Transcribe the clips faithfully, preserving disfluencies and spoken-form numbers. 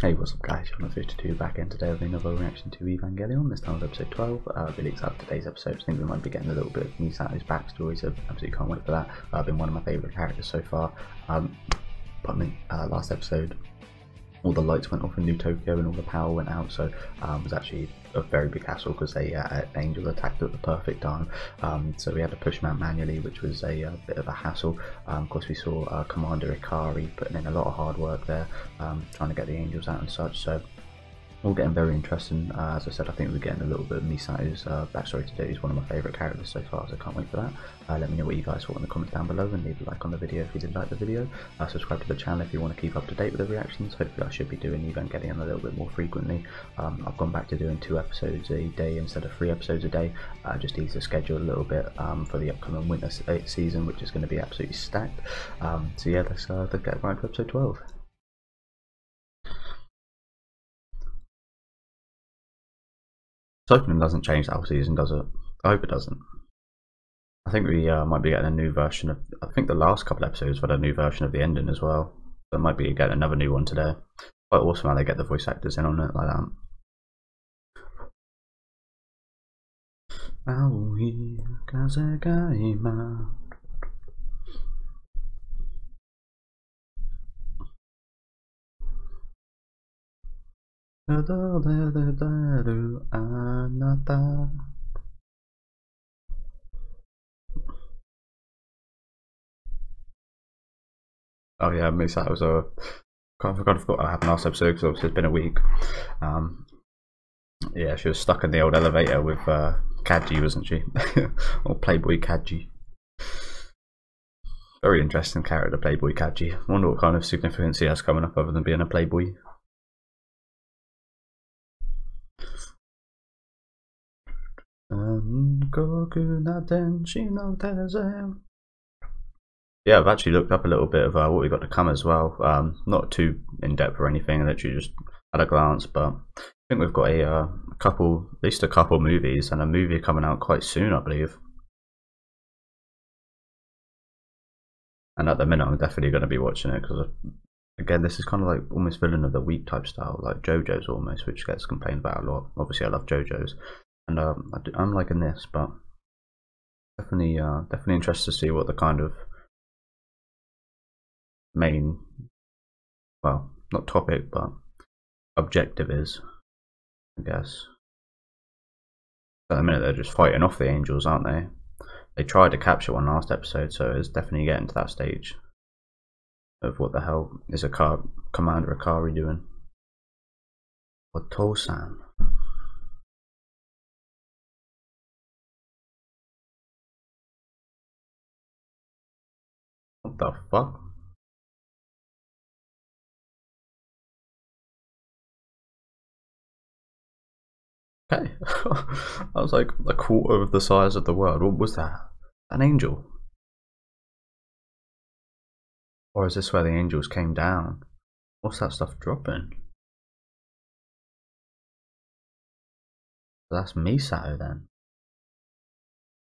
Hey, what's up guys, you're on fifty-two back in today with another reaction to Evangelion, this time with episode twelve. Uh, really excited for today's episode. I think we might be getting a little bit of Misato's backstory, so absolutely can't wait for that. I've uh, been one of my favourite characters so far. Um, but I mean, uh, last episode, all the lights went off in New Tokyo and all the power went out, so um, it was actually a very big hassle because they uh, angel attacked at the perfect time, um, so we had to push them out manually, which was a, a bit of a hassle. Um, of course, we saw uh, Commander Ikari putting in a lot of hard work there, um, trying to get the angels out and such. So all getting very interesting. Uh, as I said, I think we're getting a little bit of Misato's uh, backstory today. He's one of my favourite characters so far, so I can't wait for that. Uh, let me know what you guys thought in the comments down below, and leave a like on the video if you did like the video. Uh, subscribe to the channel if you want to keep up to date with the reactions. Hopefully I should be doing Evangelion a little bit more frequently. Um, I've gone back to doing two episodes a day instead of three episodes a day. Uh, just ease the schedule a little bit um, for the upcoming winter season, which is going to be absolutely stacked. Um, so yeah, let's, uh, let's get right to episode twelve. Opening doesn't change the whole season, does it? I hope it doesn't. I think we uh, might be getting a new version of. I think the last couple episodes had a new version of the ending as well. So it might be getting another new one today. Quite awesome how they get the voice actors in on it like that. Hey oh yeah, Misato was a. I forgot I forgot I happened last episode because obviously it's been a week. Um, yeah, she was stuck in the old elevator with uh, Kaji, wasn't she? Or Playboy Kaji. Very interesting character, Playboy Kaji. I wonder what kind of significance he has coming up other than being a playboy. Yeah, I've actually looked up a little bit of uh, what we've got to come as well. Um, not too in depth or anything, literally just at a glance. But I think we've got a, uh, a couple, at least a couple movies, and a movie coming out quite soon, I believe. And at the minute, I'm definitely going to be watching it because, again, this is kind of like almost villain of the week type style, like JoJo's almost, which gets complained about a lot. Obviously, I love JoJo's. And um, I do, I'm liking this, but definitely, uh, definitely interested to see what the kind of main, well, not topic, but objective is, I guess. At the minute, they're just fighting off the angels, aren't they? They tried to capture one last episode, so it's definitely getting to that stage of what the hell is a car, Commander Ikari doing? Or Tosan? What the fuck? Okay. That was like a quarter of the size of the world. What was that? An angel? Or is this where the angels came down? What's that stuff dropping? That's Misato then.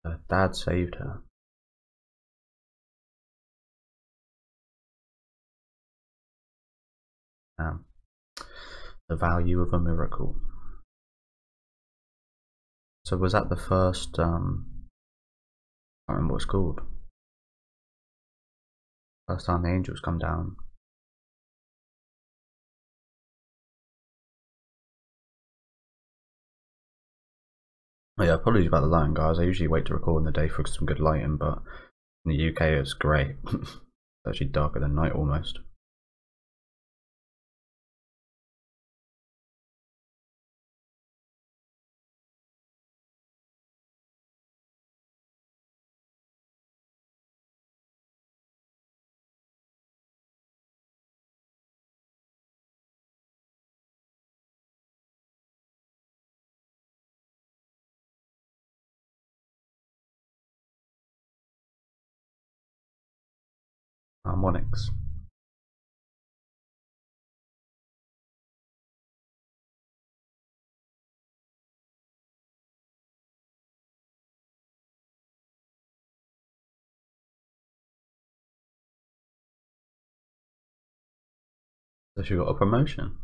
Her dad saved her. Um, the value of a miracle. So was that the first um I don't remember what it's called. First time the angels come down. Oh yeah, apologies about the lighting guys, I usually wait to record in the day for some good lighting, but in the U K it's grey. It's actually darker than night almost. Harmonics. So she got a promotion.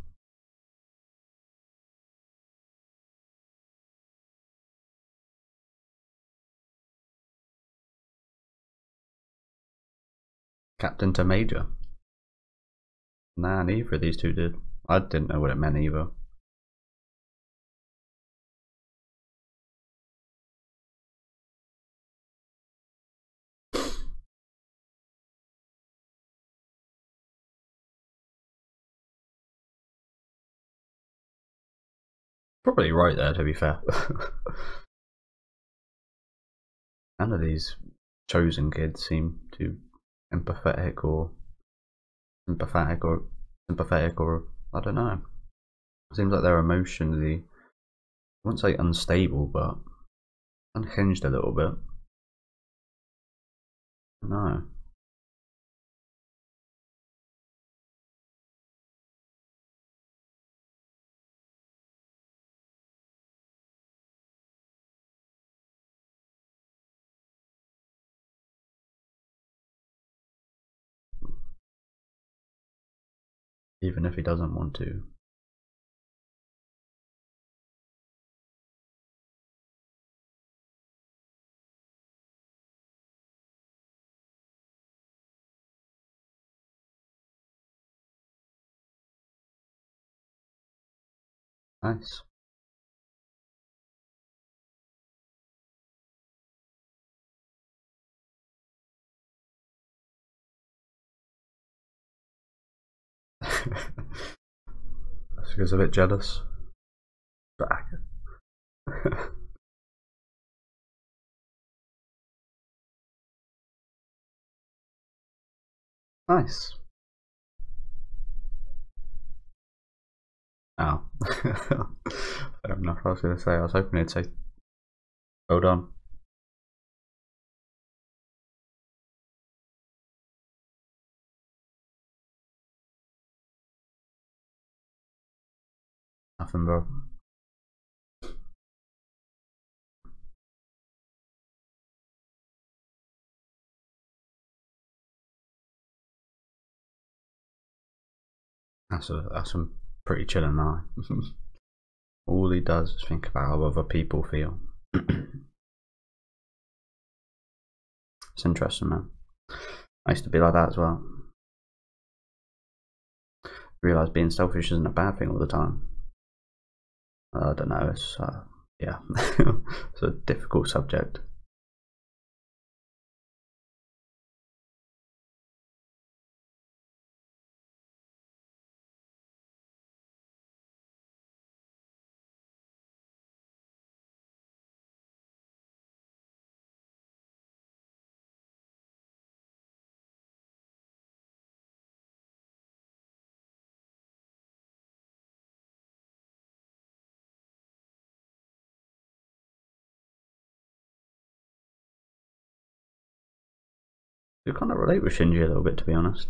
captain to major. Nah, neither of these two did. I didn't know what it meant either. Probably right there, to be fair. None of these chosen kids seem too empathetic or sympathetic or sympathetic or I don't know. It seems like they're emotionally, I wouldn't say unstable, but unhinged a little bit. No. Even if he doesn't want to. Nice. Asuka's a bit jealous. Back. Nice. Oh. Fair enough, I was going to say, I was hoping they'd say, hold on. Nothing, bro. That's a, that's some pretty chilling now. All he does is think about how other people feel. It's interesting, man. I used to be like that as well. Realise being selfish isn't a bad thing all the time. I don't know, it's, uh, yeah, it's a difficult subject. You kind of relate with Shinji a little bit, to be honest.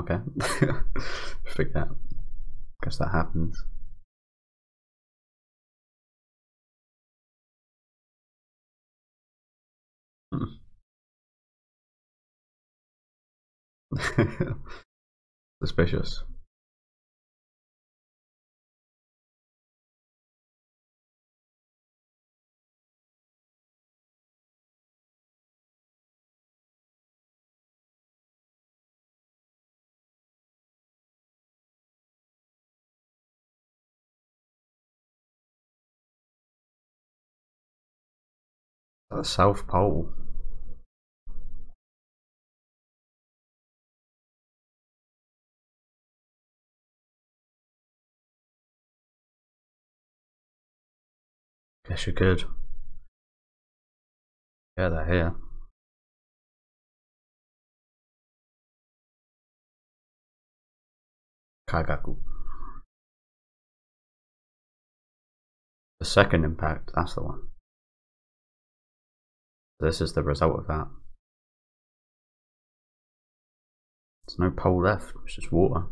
Okay, figure out. Guess that happens. Hmm. Suspicious. The South Pole. Guess you could. Yeah, they're here. Kagaku. The Second Impact, that's the one. This is the result of that. There's no pole left, it's just water.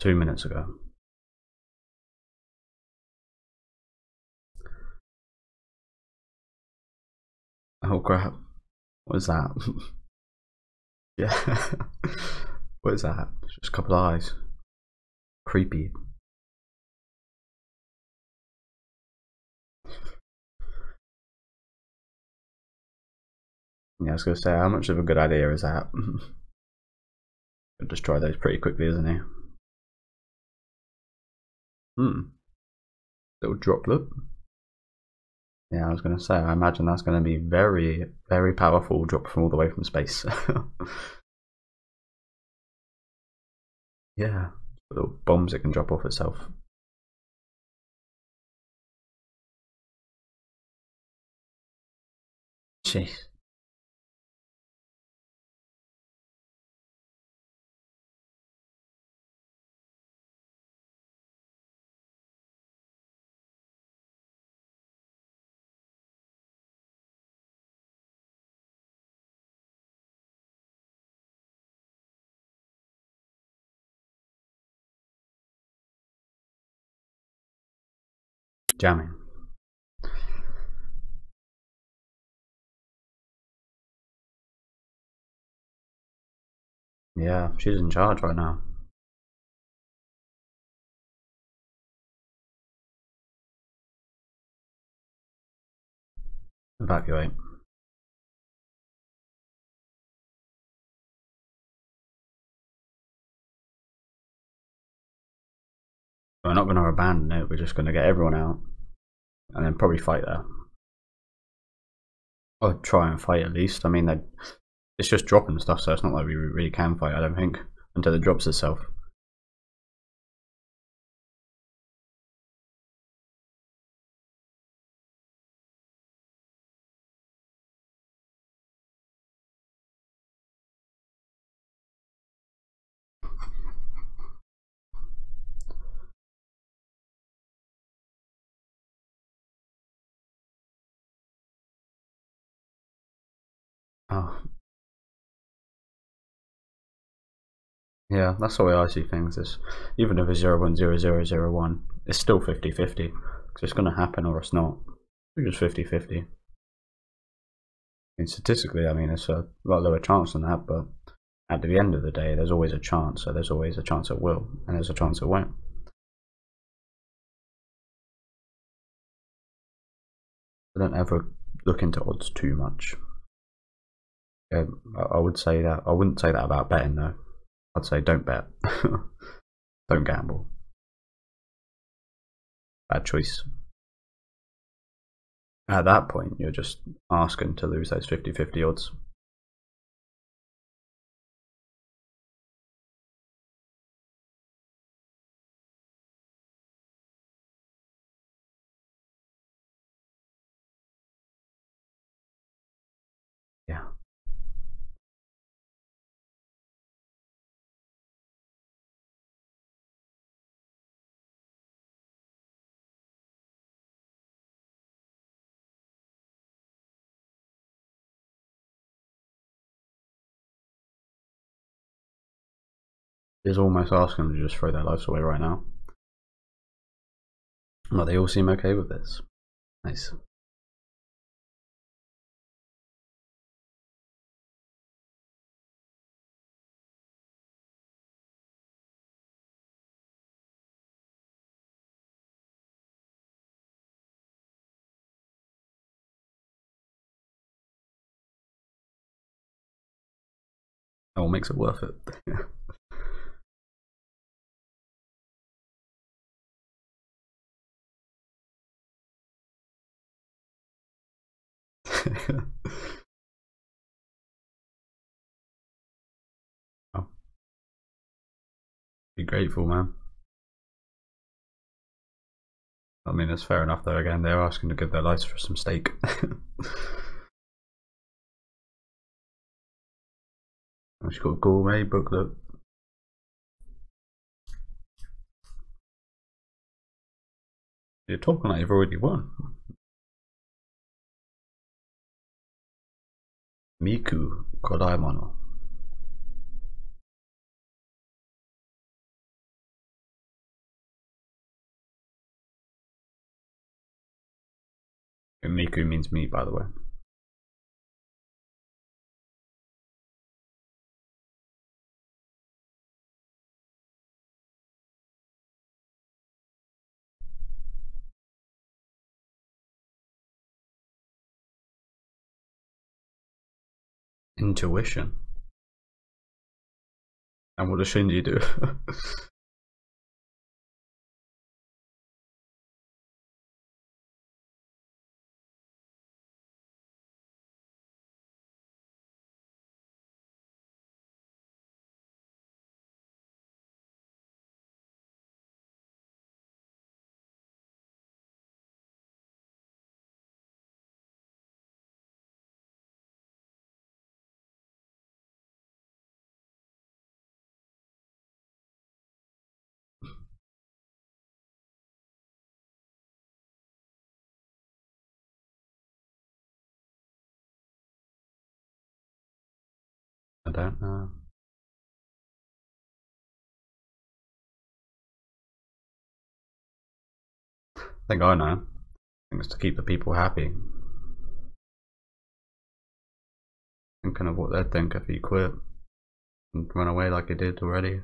Two minutes ago. Oh crap. What is that? Yeah. What is that? It's just a couple of eyes. Creepy. Yeah, I was gonna say, how much of a good idea is that? I'll destroy those pretty quickly, isn't he? Hmm. Little droplet. Yeah, I was going to say, I imagine that's going to be very, very powerful drop from all the way from space. Yeah, little bombs it can drop off itself. Jeez. Jamming. Yeah, she's in charge right now. Evacuate. We're not going to abandon it, we're just going to get everyone out. And then probably fight there. Or try and fight at least. I mean, they, it's just dropping stuff, so it's not like we really can fight, I don't think, until it drops itself. Yeah, that's the way I see things, is even if it's zero point zero zero zero one, it's still fifty fifty, because it's going to happen or it's not. It's just fifty fifty. And statistically, I mean, it's a lot lower chance than that, but at the end of the day, there's always a chance, so there's always a chance it will, and there's a chance it won't. I don't ever look into odds too much. Um, I would say that, I wouldn't say that about betting though. I'd say don't bet. Don't gamble. Bad choice. At that point, you're just asking to lose those fifty fifty odds. Is almost asking them to just throw their lives away right now. But they all seem okay with this. Nice. That all makes it worth it. Oh. Be grateful, man. I mean, that's fair enough though. Again, they're asking to give their lives for some steak. She's got a gourmet booklet. You're talking like you've already won. Miku Kodaimono. And Miku means meat, by the way. Intuition. And what does Shinji do? I don't know. I think I know. I think it's to keep the people happy. Thinking of what they'd think if you quit and run away like you did already.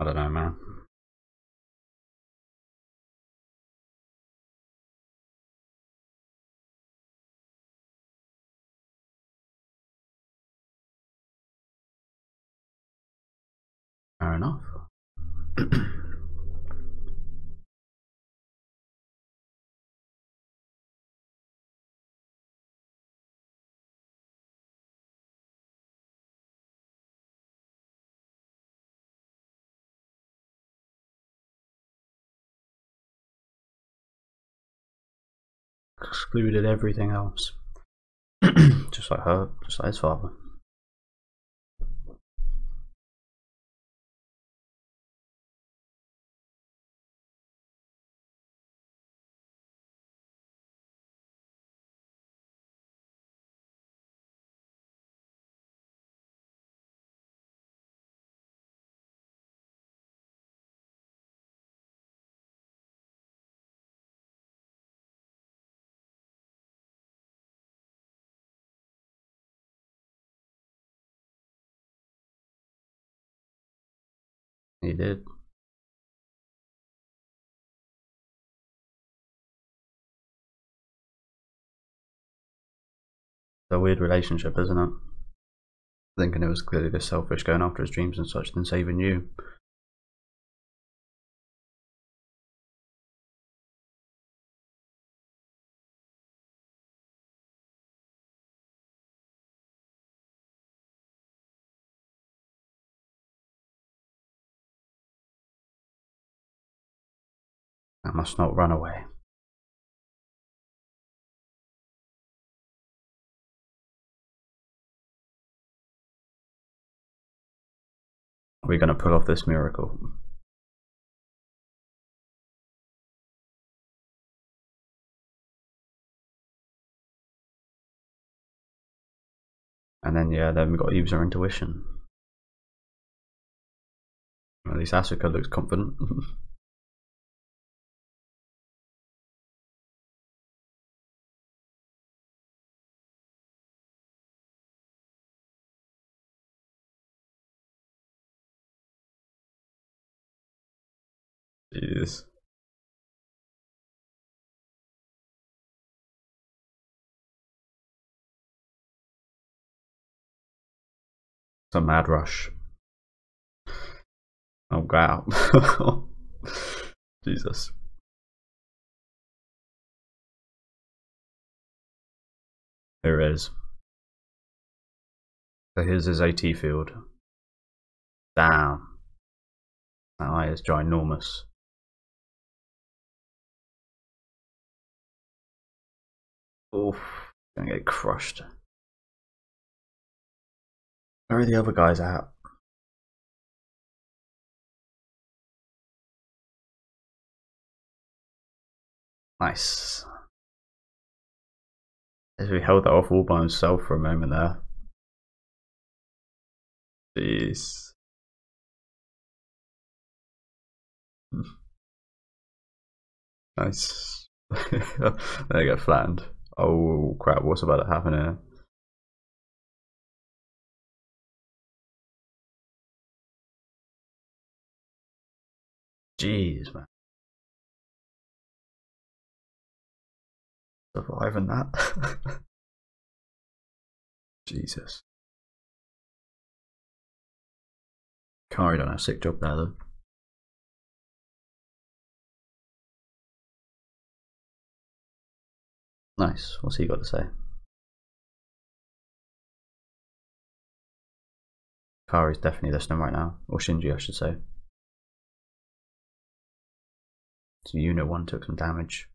I don't know, man. Fair enough. Excluded everything else. Just like her, just like his father. He did. It's a weird relationship, isn't it? Thinking it was clearly this selfish, going after his dreams and such, than saving you. I must not run away. Are we going to pull off this miracle? And then, yeah, then we've got Eve's intuition. At least Asuka looks confident. Jeez. It's a mad rush. Oh wow. Jesus. There it is. So here's his A T field. Damn. That eye is ginormous. Oof, gonna get crushed. Where are the other guys at? Nice. As we held that off all by himself for a moment there. Jeez. Nice. They get flattened. Oh crap, what's about to happen here? Jeez, man. Surviving that. Jesus. Ikari done a sick job there though. Nice, what's he got to say? Ikari's definitely listening right now, or Shinji I should say. So unit one took some damage.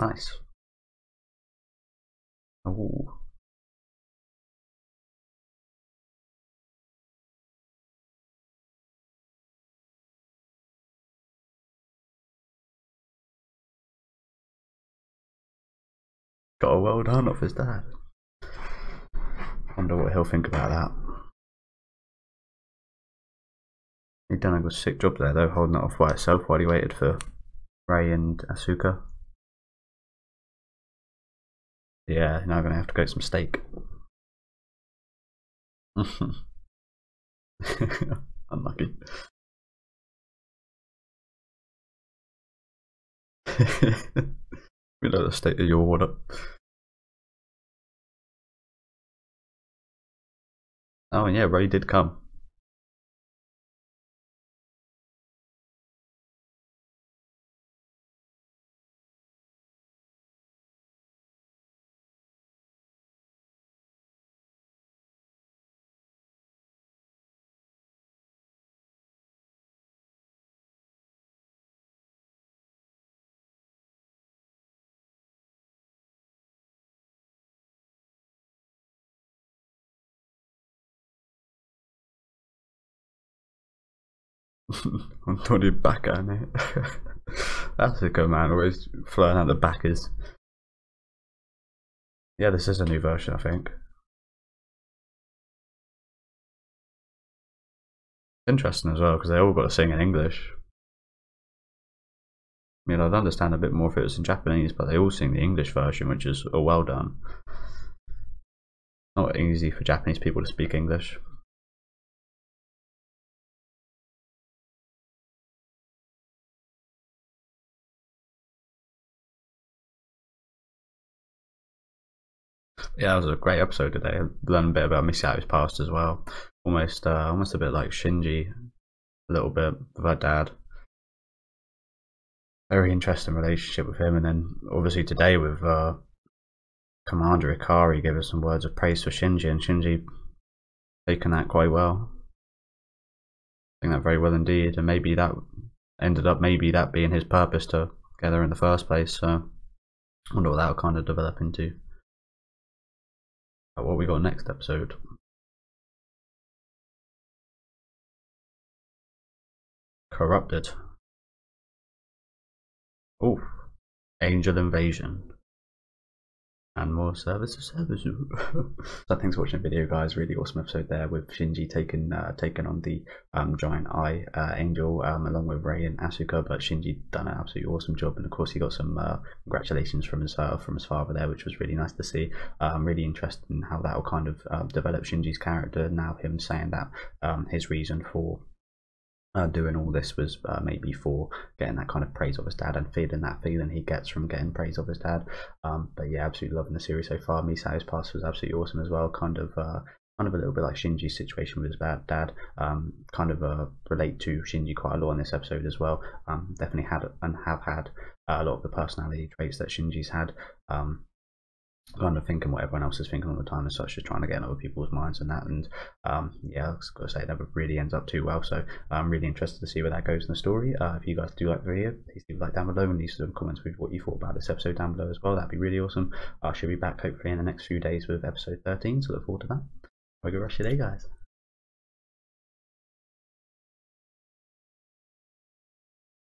Nice. Oh. Got a well done off his dad. Wonder what he'll think about that. He done a good sick job there though, holding it off by itself while he waited for Rei and Asuka. Yeah, now I'm gonna have to go get some steak. Unlucky. We know the state of your order. Oh and yeah, Rei did come. I'm totally back at it. That's a good man, always flying out the backers. Yeah, this is a new version, I think. Interesting as well, because they all got to sing in English. I mean, I'd understand a bit more if it was in Japanese, but they all sing the English version, which is oh, well done. Not easy for Japanese people to speak English. Yeah, that was a great episode today. I learned a bit about Misato's past as well. Almost uh, almost a bit like Shinji. A little bit of her dad. Very interesting relationship with him. And then obviously today with uh, Commander Ikari gave us some words of praise for Shinji. And Shinji taken that quite well. I think that very well indeed. And maybe that ended up maybe that being his purpose to get there in the first place. So I wonder what that will kind of develop into. What we got next episode. Corrupted. Oh, Angel Invasion. And more service of service. So thanks for watching the video, guys. Really awesome episode there with Shinji taking uh, taking on the um, giant eye uh, angel um, along with Rei and Asuka. But Shinji done an absolutely awesome job, and of course he got some uh, congratulations from his uh, from his father there, which was really nice to see. Um, really interested in how that will kind of uh, develop Shinji's character now. Him saying that um, his reason for Uh, doing all this was uh, maybe for getting that kind of praise of his dad and feeling that feeling he gets from getting praise of his dad. Um, but yeah, absolutely loving the series so far. Misato's past was absolutely awesome as well. Kind of uh, kind of a little bit like Shinji's situation with his bad dad. Um, kind of uh, relate to Shinji quite a lot in this episode as well. Um, definitely had and have had uh, a lot of the personality traits that Shinji's had. Um, kind of thinking what everyone else is thinking all the time and such, just trying to get in other people's minds and that, and um yeah, I was gonna say it never really ends up too well, so I'm really interested to see where that goes in the story. Uh if you guys do like the video, please leave a like down below and leave some comments with what you thought about this episode down below as well. That'd be really awesome. I should be back hopefully in the next few days with episode thirteen, so look forward to that. Have a good rest of your day, guys.